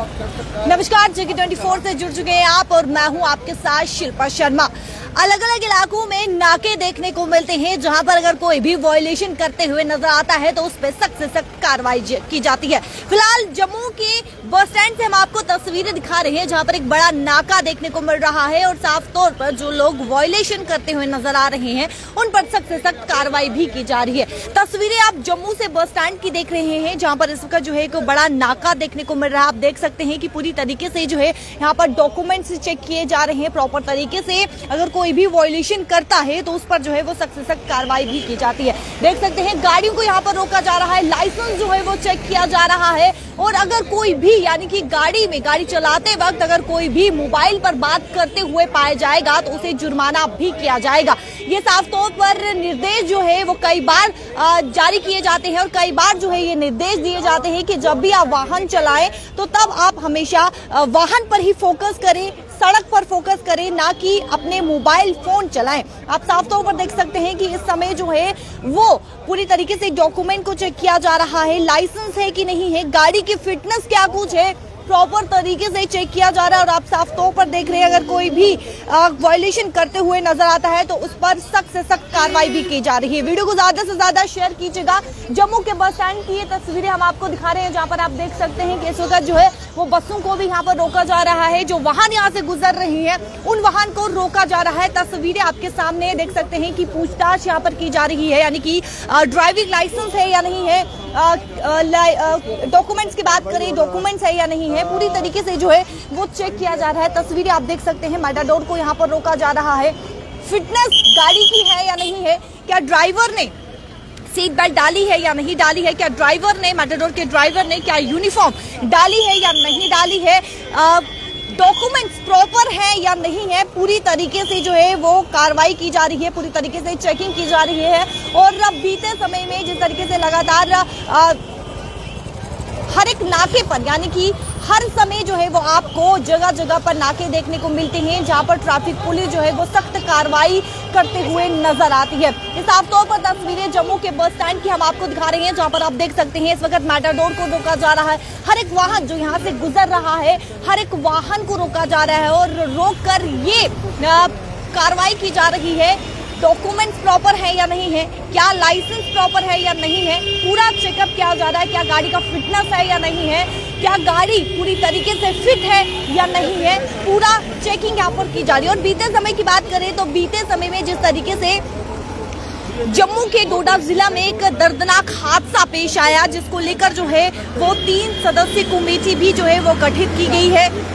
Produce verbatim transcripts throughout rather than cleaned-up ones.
नमस्कार, JK twenty four से जुड़ चुके हैं आप और मैं हूं आपके साथ शिल्पा शर्मा। अलग अलग इलाकों में नाके देखने को मिलते हैं जहां पर अगर कोई भी वायलेशन करते हुए नजर आता है तो उस पर सख्त से सख्त कार्रवाई की जाती है। फिलहाल जम्मू के बस स्टैंड से हम आपको तस्वीरें दिखा रहे हैं जहां पर एक बड़ा नाका देखने को मिल रहा है और साफ तौर पर जो लोग वायलेशन करते हुए नजर आ रहे हैं उन पर सख्त से सख्त कार्रवाई भी की जा रही है। तस्वीरें आप जम्मू से बस स्टैंड की देख रहे हैं जहाँ पर इसका जो है एक बड़ा नाका देखने को मिल रहा है। आप देख सकते हैं कि पूरी तरीके से जो है यहाँ पर डॉक्यूमेंट्स चेक किए जा रहे हैं प्रॉपर तरीके से। अगर कोई भी वायलेशन करता है तो उस पर जो है वो सख्त से सख्त कार्रवाई भी की जाती है। देख सकते हैं गाड़ियों को यहाँ पर रोका जा रहा है, लाइसेंस जो है वो चेक किया जा रहा है और अगर कोई भी यानी कि गाड़ी में गाड़ी चलाते वक्त अगर कोई भी मोबाइल पर बात करते हुए पाया जाएगा तो उसे जुर्माना भी किया जाएगा। ये साफ तौर पर निर्देश जो है वो कई बार जारी किए जाते हैं और कई बार जो है ये निर्देश दिए जाते हैं कि जब भी आप वाहन चलाएं तो तब आप हमेशा वाहन पर ही फोकस करें, सड़क पर फोकस करें, ना कि अपने मोबाइल फोन चलाएं। आप साफ तौर पर देख सकते हैं कि इस समय जो है वो पूरी तरीके से डॉक्यूमेंट को चेक किया जा रहा है, लाइसेंस है कि नहीं है, गाड़ी की फिटनेस क्या कुछ है प्रॉपर तरीके से चेक किया जा रहा है। और आप साफ तौर पर देख रहे हैं अगर कोई भी वायलेशन करते हुए नजर आता है तो उस पर सख्त से सख्त कार्रवाई भी की जा रही है। वीडियो को ज्यादा से ज्यादा शेयर कीजिएगा। जम्मू के बस स्टैंड की ये तस्वीरें हम आपको दिखा रहे हैं जहाँ पर आप देख सकते हैं कि इस वक्त जो है वो बसों को भी यहाँ पर रोका जा रहा है। जो वाहन यहाँ से गुजर रही है उन वाहन को रोका जा रहा है। तस्वीरें आपके सामने देख सकते हैं कि पूछताछ यहाँ पर की जा रही है, यानी कि ड्राइविंग लाइसेंस है या नहीं है, डॉक्यूमेंट्स की बात करें डॉक्यूमेंट्स है या नहीं है, पूरी तरीके से जो है वो चेक किया जा रहा है। तस्वीरें आप देख सकते हैं मेटाडोर को यहाँ पर रोका जा रहा है। फिटनेस गाड़ी की है या नहीं है, क्या ड्राइवर ने सीट बेल्ट डाली है या नहीं डाली है, क्या ड्राइवर ने मेटाडोर के ड्राइवर ने क्या यूनिफॉर्म डाली है या नहीं डाली है, डॉक्यूमेंट्स प्रॉपर है या नहीं है, पूरी तरीके से जो है वो कार्रवाई की जा रही है, पूरी तरीके से चेकिंग की जा रही है। और बीते समय में जिस तरीके से लगातार हर एक नाके पर यानी कि हर समय जो है वो आपको जगह जगह पर नाके देखने को मिलते हैं जहाँ पर ट्रैफिक पुलिस जो है वो सख्त कार्रवाई करते हुए नजर आती है। इस आम तौर पर तस्वीरें जम्मू के बस स्टैंड की हम आपको दिखा रहे हैं जहाँ पर आप देख सकते हैं इस वक्त मेटाडोर को रोका जा रहा है। हर एक वाहन जो यहाँ से गुजर रहा है हर एक वाहन को रोका जा रहा है और रोक कर ये कार्रवाई की जा रही है। डॉक्यूमेंट्स प्रॉपर है या नहीं है, क्या लाइसेंस प्रॉपर है या नहीं है, पूरा चेकअप किया जा रहा है। क्या गाड़ी का फिटनेस है या नहीं है, क्या गाड़ी पूरी तरीके से फिट है या नहीं है, पूरा चेकिंग यहाँ पर की जा रही है। और बीते समय की बात करें तो बीते समय में जिस तरीके से जम्मू के डोडा जिला में एक दर्दनाक हादसा पेश आया जिसको लेकर जो है वो तीन सदस्यीय कमेटी भी जो है वो गठित की गई है।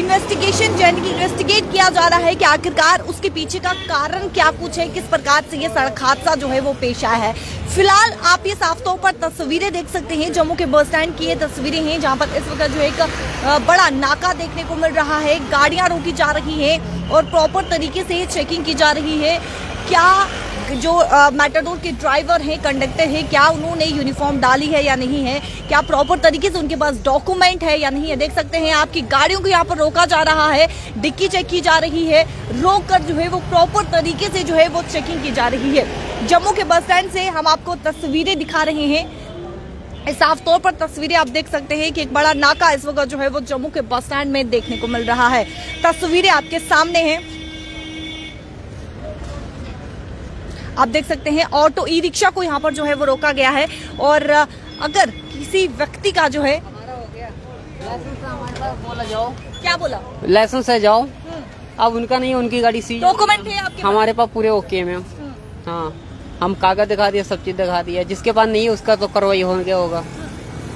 इन्वेस्टिगेशन यानी कि इन्वेस्टिगेट किया जा रहा है कि आखिरकार उसके पीछे का कारण क्या कुछ है, किस प्रकार से ये सड़क हादसा जो है वो पेश आया है। फिलहाल आप ये साफ तौर पर तस्वीरें देख सकते हैं जम्मू के बस स्टैंड की ये तस्वीरें हैं जहाँ पर इस वक्त जो एक बड़ा नाका देखने को मिल रहा है, गाड़ियाँ रोकी जा रही है और प्रॉपर तरीके से चेकिंग की जा रही है। क्या जो मेटाडोर के ड्राइवर हैं, कंडक्टर हैं, क्या उन्होंने यूनिफॉर्म डाली है या नहीं है, क्या प्रॉपर तरीके से उनके पास डॉक्यूमेंट है या नहीं है। देख सकते हैं आपकी गाड़ियों को यहाँ पर रोका जा रहा है, डिक्की चेक की जा रही है, रोक कर जो है वो प्रॉपर तरीके से जो है वो चेकिंग की जा रही है। जम्मू के बस स्टैंड से हम आपको तस्वीरें दिखा रहे हैं। साफ तौर पर तस्वीरें आप देख सकते हैं कि एक बड़ा नाका इस वक्त जो है वो जम्मू के बस स्टैंड में देखने को मिल रहा है। तस्वीरें आपके सामने हैं, आप देख सकते हैं ऑटो ई रिक्शा को यहाँ पर जो है वो रोका गया है। और अगर किसी व्यक्ति का जो है क्या बोला लाइसेंस है जाओ, अब उनका नहीं है, उनकी गाड़ी सी डॉक्यूमेंट है आपके हमारे पास पूरे ओके है मैम। हाँ, हम कागज दिखा दिया, सब चीज दिखा दिया, जिसके पास नहीं है उसका तो कार्रवाई हो गया होगा।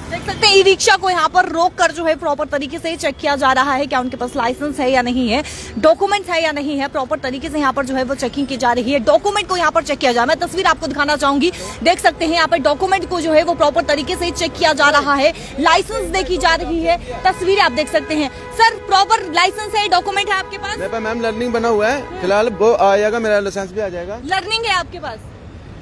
देख सकते हैं ई रिक्शा को यहाँ पर रोक कर जो है प्रॉपर तरीके से चेक किया जा रहा है, क्या उनके पास लाइसेंस है या नहीं है, डॉक्यूमेंट है या नहीं है, प्रॉपर तरीके से यहाँ पर जो है वो चेकिंग की जा रही है। डॉक्यूमेंट को यहाँ पर चेक किया जा रहा है, मैं तस्वीर आपको दिखाना चाहूंगी। देख सकते हैं यहाँ पर डॉक्यूमेंट को जो है वो प्रॉपर तरीके से चेक किया जा रहा है, लाइसेंस देखी जा रही है। तस्वीरें आप देख सकते हैं। सर, प्रॉपर लाइसेंस है, डॉक्यूमेंट है आपके पास? मैम लर्निंग बना हुआ है, फिलहाल वो आएगा, मेरा लाइसेंस भी आ जाएगा। लर्निंग है आपके पास?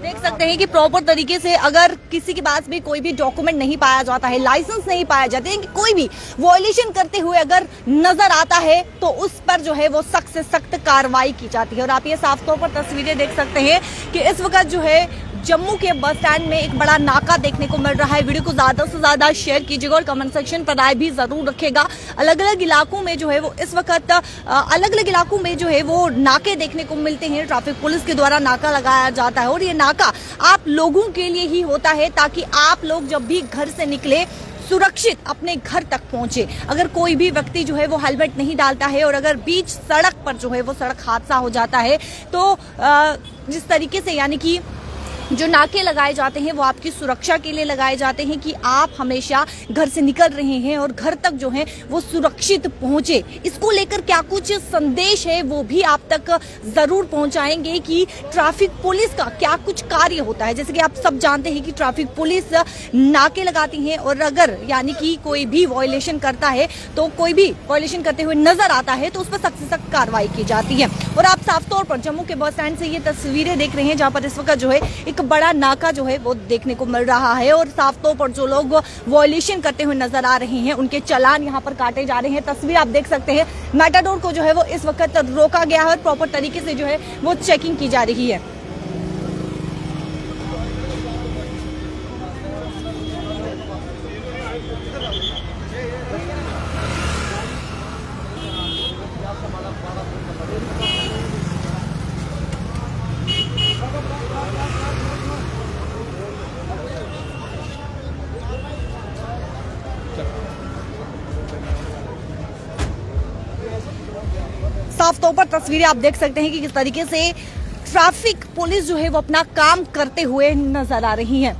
देख सकते हैं कि प्रॉपर तरीके से अगर किसी के पास भी कोई भी डॉक्यूमेंट नहीं पाया जाता है, लाइसेंस नहीं पाया जाता है, कोई भी वायलेशन करते हुए अगर नजर आता है तो उस पर जो है वो सख्त से सख्त कार्रवाई की जाती है। और आप ये साफ तौर पर तस्वीरें देख सकते हैं कि इस वक्त जो है जम्मू के बस स्टैंड में एक बड़ा नाका देखने को मिल रहा है। वीडियो को ज्यादा से ज्यादा शेयर कीजिएगा और कमेंट सेक्शन पर राय भी जरूर रखेगा। अलग अलग इलाकों में जो है वो इस वक्त अलग अलग इलाकों में जो है वो नाके देखने को मिलते हैं। ट्रैफिक पुलिस के द्वारा नाका लगाया जाता है और ये नाका आप लोगों के लिए ही होता है ताकि आप लोग जब भी घर से निकले सुरक्षित अपने घर तक पहुंचे। अगर कोई भी व्यक्ति जो है वो हेलमेट नहीं डालता है और अगर बीच सड़क पर जो है वो सड़क हादसा हो जाता है तो जिस तरीके से यानी कि जो नाके लगाए जाते हैं वो आपकी सुरक्षा के लिए लगाए जाते हैं कि आप हमेशा घर से निकल रहे हैं और घर तक जो है वो सुरक्षित पहुंचे। इसको लेकर क्या कुछ संदेश है वो भी आप तक जरूर पहुंचाएंगे कि ट्रैफिक पुलिस का क्या कुछ कार्य होता है। जैसे कि आप सब जानते हैं कि ट्रैफिक पुलिस नाके लगाती है और अगर यानी कि कोई भी वायलेशन करता है तो कोई भी वायलेशन करते हुए नजर आता है तो उस पर सख्त से सख्त कार्रवाई की जाती है। और आप साफ तौर पर जम्मू के बस स्टैंड से ये तस्वीरें देख रहे हैं जहाँ पर इस वक्त जो है एक बड़ा नाका जो है वो देखने को मिल रहा है और साफ तौर पर जो लोग वॉयलेशन करते हुए नजर आ रहे हैं उनके चालान यहाँ पर काटे जा रहे हैं। तस्वीर आप देख सकते हैं। मेटाडोर को जो है वो इस वक्त रोका गया है और प्रॉपर तरीके से जो है वो चेकिंग की जा रही है। साफ तौर पर तस्वीरें आप देख सकते हैं कि किस तरीके से ट्रैफिक पुलिस जो है वो अपना काम करते हुए नजर आ रही है।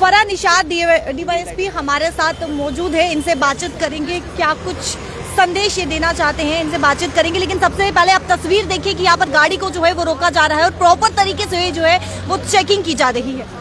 Farah Nishad D Y S P हमारे साथ मौजूद है, इनसे बातचीत करेंगे क्या कुछ संदेश ये देना चाहते हैं, इनसे बातचीत करेंगे। लेकिन सबसे पहले आप तस्वीर देखिए कि यहाँ पर गाड़ी को जो है वो रोका जा रहा है और प्रॉपर तरीके से जो है वो चेकिंग की जा रही है।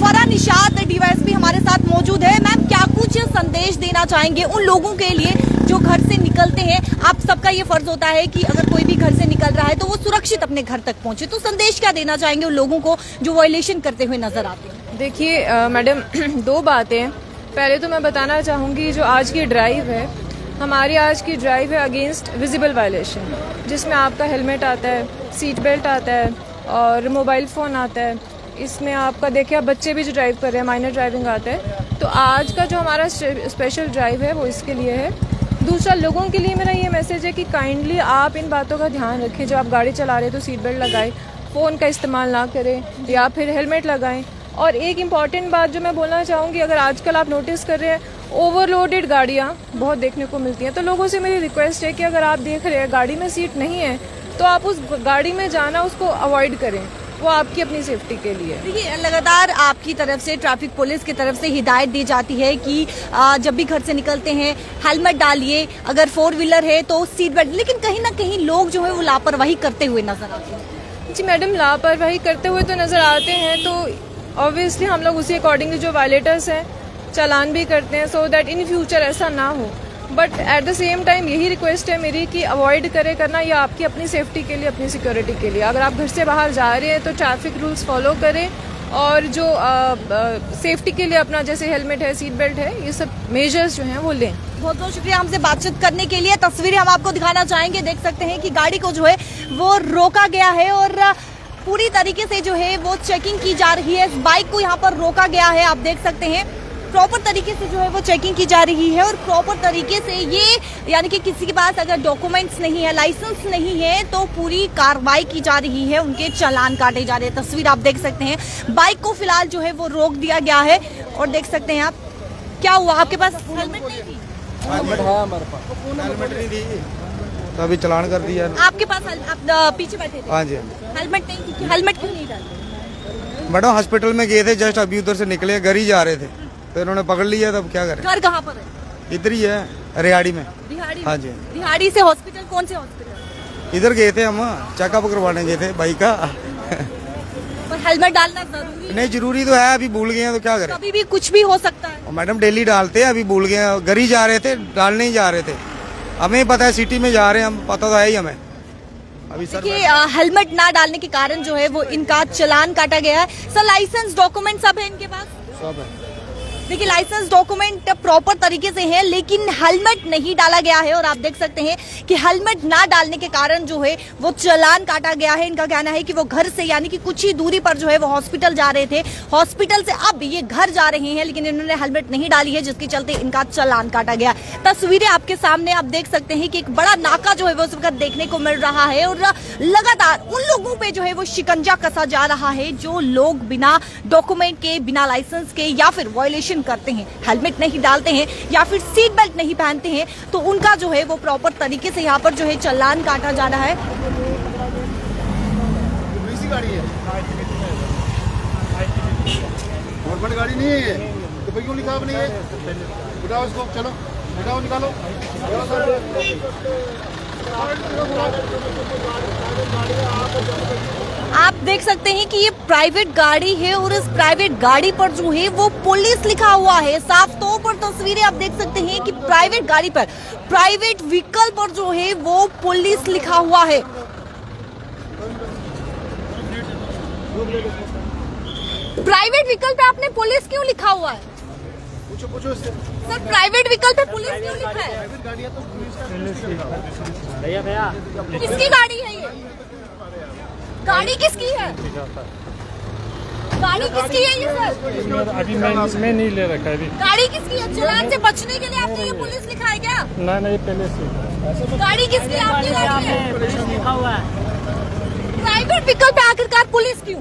Farah Nishad D Y S P हमारे साथ मौजूद है। मैम, क्या कुछ संदेश देना चाहेंगे उन लोगों के लिए जो घर से निकलते हैं? आप सबका ये फर्ज होता है कि अगर कोई भी घर से निकल रहा है तो वो सुरक्षित अपने घर तक पहुंचे, तो संदेश क्या देना चाहेंगे उन लोगों को जो वायलेशन करते हुए नजर आते हैं? देखिए मैडम, दो बातें। पहले तो मैं बताना चाहूँगी जो आज की ड्राइव है, हमारी आज की ड्राइव है अगेंस्ट विजिबल वायलेशन, जिसमें आपका हेलमेट आता है, सीट बेल्ट आता है और मोबाइल फ़ोन आता है। इसमें आपका देखिए आप बच्चे भी जो ड्राइव कर रहे हैं, माइनर ड्राइविंग आता है। तो आज का जो हमारा स्पेशल ड्राइव है वो इसके लिए है। दूसरा, लोगों के लिए मेरा ये मैसेज है कि काइंडली आप इन बातों का ध्यान रखें। जब आप गाड़ी चला रहे हैं तो सीट बेल्ट लगाएं, फ़ोन का इस्तेमाल ना करें या फिर हेलमेट लगाएं। और एक इम्पॉर्टेंट बात जो मैं बोलना चाहूँगी, अगर आजकल आप नोटिस कर रहे हैं ओवरलोडेड गाड़ियाँ बहुत देखने को मिलती हैं, तो लोगों से मेरी रिक्वेस्ट है कि अगर आप देख रहे हैं गाड़ी में सीट नहीं है तो आप उस गाड़ी में जाना उसको अवॉइड करें, वो आपकी अपनी सेफ्टी के लिए। देखिए, लगातार आपकी तरफ से ट्रैफिक पुलिस की तरफ से हिदायत दी जाती है कि जब भी घर से निकलते हैं हेलमेट डालिए, अगर फोर व्हीलर है तो सीट बेल्ट, लेकिन कहीं ना कहीं लोग जो है वो लापरवाही करते हुए नजर आते हैं। जी मैडम, लापरवाही करते हुए तो नज़र आते हैं, तो ऑब्वियसली हम लोग उसी अकॉर्डिंगली जो वायलेटर्स हैं चालान भी करते हैं, सो दैट इन फ्यूचर ऐसा ना हो। But at the same time यही रिक्वेस्ट है मेरी कि अवॉइड करें करना, या आपकी अपनी सेफ्टी के लिए, अपनी सिक्योरिटी के लिए। अगर आप घर से बाहर जा रहे हैं तो ट्रैफिक रूल्स फॉलो करें और जो सेफ्टी के लिए अपना जैसे हेलमेट है, सीट बेल्ट है, ये सब मेजर्स जो हैं वो लें। बहुत बहुत शुक्रिया हमसे बातचीत करने के लिए। तस्वीरें हम आपको दिखाना चाहेंगे। देख सकते हैं कि गाड़ी को जो है वो रोका गया है और पूरी तरीके से जो है वो चेकिंग की जा रही है। बाइक को यहाँ पर रोका गया है, आप देख सकते हैं। प्रॉपर तरीके से जो है वो चेकिंग की जा रही है और प्रॉपर तरीके से ये यानी कि किसी के पास अगर डॉक्यूमेंट्स नहीं है, लाइसेंस नहीं है तो पूरी कार्रवाई की जा रही है, उनके चालान काटे जा रहे हैं। तस्वीर आप देख सकते हैं। बाइक को फिलहाल जो है वो रोक दिया गया है और देख सकते हैं आप। क्या हुआ, आपके पास हेलमेट नहीं थी? हेलमेट है हमारे पास, हेलमेट नहीं थी तो अभी चालान कर दिया। आपके पास आप पीछे बैठे थे? हाँ जी, हेलमेट नहीं थी। हेलमेट क्यों नहीं डाला? मैडम हॉस्पिटल में गए थे, जस्ट अभी उधर से निकले, घर ही जा रहे थे, तो इन्होंने पकड़ लिया। तब क्या करें? घर कहाँ पर है? इधर ही है, रिहाड़ी में। रिहाड़ी? हाँ जी, रिहाड़ी से हॉस्पिटल? कौन से हॉस्पिटल? इधर गए थे, हम चेकअप करवाने गए थे भाई का। पर हेलमेट डालना जरूरी नहीं? जरूरी तो है, अभी भूल गए हैं तो क्या करें, अभी भी कुछ भी हो सकता है। मैडम डेली डालते हैं, अभी भूल गए, घर ही जा रहे थे, डालने ही जा रहे थे। हमें पता है सिटी में जा रहे हैं हम, पता तो है ही हमें। अभी सर कि हेलमेट ना डालने के कारण जो है वो इनका चालान काटा गया है। सर लाइसेंस डॉक्यूमेंट सब है इनके पास? सब है। देखिए लाइसेंस डॉक्यूमेंट प्रॉपर तरीके से है लेकिन हेलमेट नहीं डाला गया है और आप देख सकते हैं कि हेलमेट ना डालने के कारण जो है वो चालान काटा गया है। इनका कहना है कि वो घर से यानी कि कुछ ही दूरी पर जो है वो हॉस्पिटल जा रहे थे, हॉस्पिटल से अब ये घर जा रहे हैं लेकिन इन्होंने हेलमेट नहीं डाली है जिसके चलते इनका चालान काटा गया। तस्वीरें आपके सामने आप देख सकते हैं कि एक बड़ा नाका जो है वो उस वक्त देखने को मिल रहा है और लगातार उन लोगों पर जो है वो शिकंजा कसा जा रहा है जो लोग बिना डॉक्यूमेंट के, बिना लाइसेंस के या फिर वायलेशन करते हैं, हेलमेट नहीं डालते हैं या फिर सीट बेल्ट नहीं पहनते हैं तो उनका जो है वो प्रॉपर तरीके से यहाँ पर जो है चालान काटा जा रहा है। गाड़ी है गवर्नमेंट गाड़ी नहीं है तो क्यों लिखा नहीं है? उठाओ इसको, चलो उठाओ, निकालो। आप देख सकते हैं कि ये प्राइवेट गाड़ी है और इस प्राइवेट गाड़ी पर जो है वो पुलिस लिखा हुआ है। साफ तौर पर तस्वीरें आप देख सकते हैं कि प्राइवेट गाड़ी पर, प्राइवेट व्हीकल पर जो है वो पुलिस लिखा हुआ है। प्राइवेट व्हीकल पे आपने पुलिस क्यों लिखा हुआ है? पूछो पूछो सर, प्राइवेट व्हीकल पे पुलिस क्यों लिखा है? किसकी गाड़ी है ये? गाड़ी किसकी है? गाड़ी किसकी है ये सर? अभी मैंने इसमें नहीं ले रखा है। गाड़ी किसकी है? चालान से बचने के लिए आपने ये पुलिस लिखा है क्या? नहीं नहीं, पहले से। गाड़ी किसकी आपकी गाड़ी है? प्राइवेट व्हीकल पे आखिरकार पुलिस क्यों?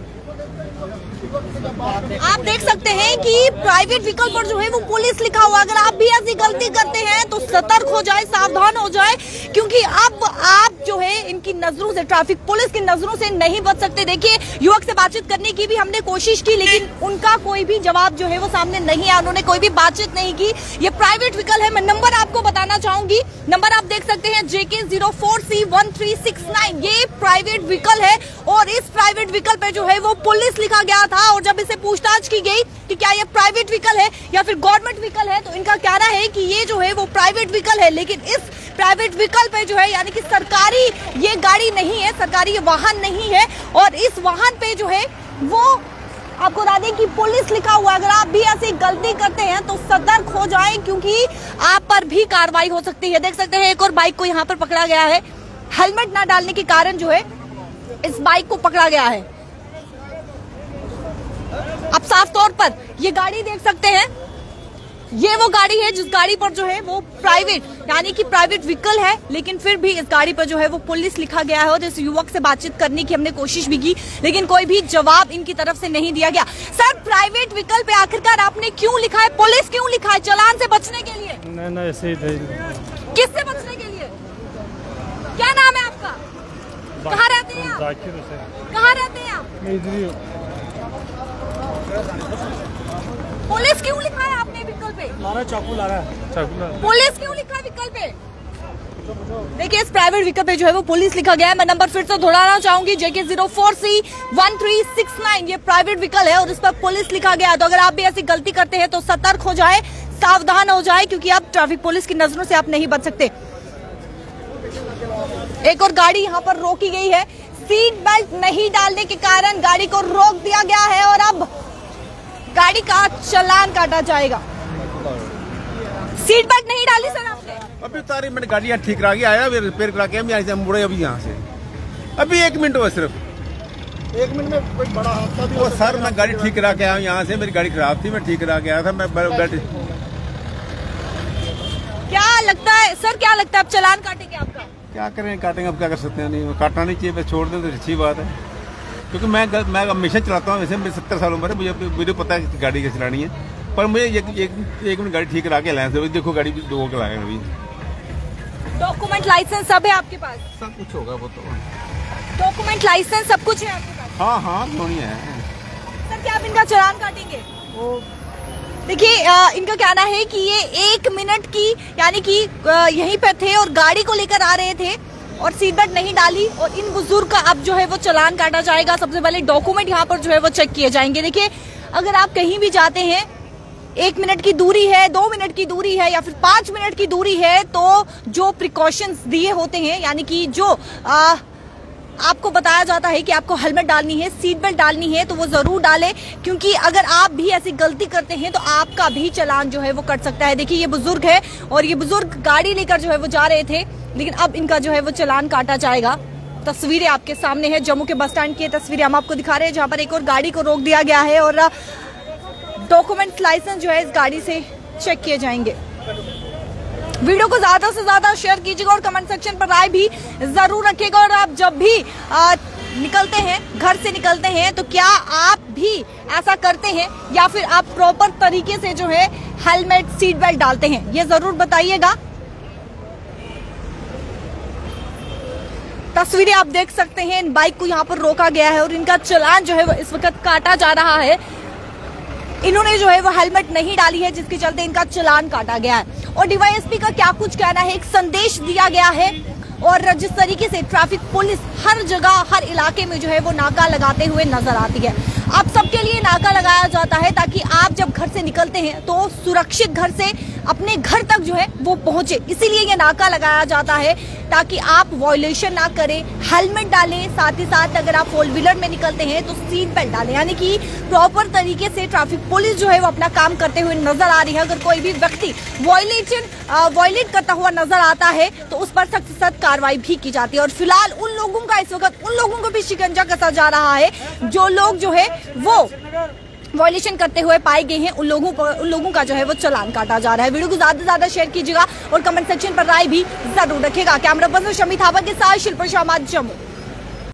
आप देख सकते हैं कि प्राइवेट व्हीकल पर जो है वो पुलिस लिखा हुआ। अगर आप भी ऐसी गलती करते हैं तो सतर्क हो जाए, सावधान हो जाए क्योंकि अब आप जो है इनकी नजरों से, ट्रैफिक पुलिस की नजरों से नहीं बच सकते। देखिए युवक से बातचीत करने की भी हमने कोशिश की लेकिन उनका कोई भी जवाब जो है वो सामने नहीं आया, उन्होंने कोई भी बातचीत नहीं की। ये प्राइवेट व्हीकल है। मैं नंबर आपको बताना चाहूंगी, नंबर आप देख सकते हैं J K zero four C one three six nine. ये प्राइवेट व्हीकल है और इस प्राइवेट व्हीकल पे जो है वो पुलिस लिखा गया था और जब इसे पूछताछ की गई कि क्या ये प्राइवेट व्हीकल है या फिर गवर्नमेंट व्हीकल है तो इनका कहना है कि ये जो है वो प्राइवेट व्हीकल है लेकिन इस प्राइवेट व्हीकल पे जो है यानी कि सरकारी ये गाड़ी नहीं है, सरकारी ये वाहन नहीं है और इस वाहन पे जो है वो आपको बता दें कि पुलिस लिखा हुआ। अगर आप भी ऐसी गलती करते हैं तो सतर्क हो जाएं क्योंकि आप पर भी कार्रवाई हो सकती है। देख सकते हैं एक और बाइक को यहाँ पर पकड़ा गया है, हेलमेट ना डालने के कारण जो है इस बाइक को पकड़ा गया है। आप साफ तौर पर ये गाड़ी देख सकते हैं, ये वो गाड़ी है जिस गाड़ी पर जो है वो प्राइवेट यानी कि प्राइवेट व्हीकल है लेकिन फिर भी इस गाड़ी पर जो है वो पुलिस लिखा गया है और इस युवक से बातचीत करने की हमने कोशिश भी की लेकिन कोई भी जवाब इनकी तरफ से नहीं दिया गया। सर प्राइवेट व्हीकल पे आखिरकार आपने क्यों लिखा है, पुलिस क्यों लिखा है? चालान से बचने के लिए? नहीं नहीं, ऐसे ही थे। किससे बचने के लिए? क्या नाम है आपका, कहाँ रहते हैं आप? कहाँ रहते हैं आप? पुलिस क्यों लिखा है आपने व्हीकल पे? लारा चाकू लारा है। पुलिस क्यों लिखा है व्हीकल पे? देखिए इस प्राइवेट व्हीकल पे जो है वो पुलिस लिखा गया है। मैं नंबर फिर से दोहराना चाहूंगी J K zero four C one three six nine. ये प्राइवेट व्हीकल है और इस पर पुलिस लिखा गया है तो अगर आप भी ऐसी गलती करते हैं तो सतर्क हो जाए, सावधान हो जाए क्योंकि आप ट्रैफिक पुलिस की नजरों से आप नहीं बच सकते। एक और गाड़ी यहाँ पर रोकी गई है, सीट बेल्ट नहीं डालने के कारण गाड़ी को रोक दिया गया है और अब गाड़ी का चालान काटा जाएगा। सीट बेल्ट नहीं डाली सर आपने? अभी तारी मिनट गाड़ी यहाँ ठीक रहा आया, अभी रिपेयर करा के हम यहाँ से मुड़े, अभी यहाँ से अभी एक मिनट हुआ, सिर्फ एक मिनट में कोई बड़ा हादसा भी हो। सर मैं गाड़ी ठीक करा के आया हूँ यहाँ से, मेरी गाड़ी खराब थी, मैं ठीक करा के आया था। मैं क्या लगता है सर, क्या लगता है आप चालान काटेंगे? आपका क्या करें, काटेंगे, अब क्या कर सकते हैं, नहीं काटना नहीं चाहिए, बस छोड़ दें तो अच्छी बात है क्योंकि मैं गलत, मैं हमेशा चलाता हूँ, वैसे मेरी सत्तर साल उम्र है, मुझे मुझे पता है कि गाड़ी कैसे चलानी है पर मुझे एक एक मिनट गाड़ी ठीक करा के लाए, देखो गाड़ी भी दो के लाए अभी। डॉक्यूमेंट लाइसेंस सब है आपके पास? सब कुछ होगा वो तो, डॉक्यूमेंट लाइसेंस सब कुछ है आपके पास? हाँ हाँ क्यों नहीं है। सर क्या आप इनका चालान काटेंगे? देखिए इनका कहना है कि ये एक मिनट की यानी कि यहीं पर थे और गाड़ी को लेकर आ रहे थे और सीट बेल्ट नहीं डाली और इन बुजुर्ग का अब जो है वो चालान काटा जाएगा। सबसे पहले डॉक्यूमेंट यहाँ पर जो है वो चेक किए जाएंगे। देखिए अगर आप कहीं भी जाते हैं, एक मिनट की दूरी है, दो मिनट की दूरी है या फिर पाँच मिनट की दूरी है तो जो प्रिकॉशंस दिए होते हैं यानी कि जो आ, आपको बताया जाता है कि आपको हेलमेट डालनी है, सीट बेल्ट डालनी है, तो वो जरूर डालें, क्योंकि अगर आप भी ऐसी गलती करते हैं तो आपका भी चलान जो है वो कट सकता है। देखिए ये बुजुर्ग है और ये बुजुर्ग गाड़ी लेकर जो है वो जा रहे थे, लेकिन अब इनका जो है वो चलान काटा जाएगा। तस्वीरें आपके सामने है, जम्मू के बस स्टैंड की तस्वीरें हम आपको दिखा रहे हैं, जहाँ पर एक और गाड़ी को रोक दिया गया है और डॉक्यूमेंट लाइसेंस जो है इस गाड़ी से चेक किए जाएंगे। वीडियो को ज्यादा से ज्यादा शेयर कीजिएगा और कमेंट सेक्शन पर राय भी जरूर रखिएगा। और आप जब भी आ, निकलते हैं, घर से निकलते हैं, तो क्या आप भी ऐसा करते हैं या फिर आप प्रॉपर तरीके से जो है हेलमेट, सीट बेल्ट डालते हैं, ये जरूर बताइएगा। तस्वीरें आप देख सकते हैं, इन बाइक को यहाँ पर रोका गया है और इनका चलान जो है वो इस वक्त काटा जा रहा है। इन्होंने जो है वो हेलमेट नहीं डाली है, जिसके चलते इनका चलान काटा गया है। और डीवाईएसपी का क्या कुछ कहना है, एक संदेश दिया गया है। और जिस तरीके से ट्रैफिक पुलिस हर जगह, हर इलाके में जो है वो नाका लगाते हुए नजर आती है, आप सबके लिए नाका लगाया जाता है ताकि आप जब घर से निकलते हैं तो सुरक्षित घर से अपने घर तक जो है वो पहुंचे। इसीलिए ये नाका लगाया जाता है ताकि आप वॉयलेशन ना करें, हेलमेट डालें, साथ ही साथ अगर आप फोर व्हीलर में निकलते हैं तो सीट बेल्ट डालें। यानी कि प्रॉपर तरीके से ट्रैफिक पुलिस जो है वो अपना काम करते हुए नजर आ रही है। अगर कोई भी व्यक्ति वॉयलेशन वॉयलेट करता हुआ नजर आता है तो उस पर सख्त से सख्त कार्रवाई भी की जाती है। और फिलहाल उन लोगों का इस वक्त उन लोगों को भी शिकंजा कसा जा रहा है जो लोग जो है वो वॉयलेशन करते हुए पाए गए हैं। उन लोगों पर उन लोगों का जो है वो चलान काटा जा रहा है। वीडियो को ज्यादा से ज्यादा शेयर कीजिएगा और कमेंट सेक्शन पर राय भी जरूर रखेगा। कैमरा पर्सन शमी थापा के साथ शिल्पा शर्मा, जम्मू।